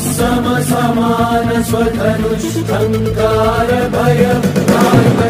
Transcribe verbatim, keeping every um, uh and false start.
Sama samana swatanush tankarabhaya.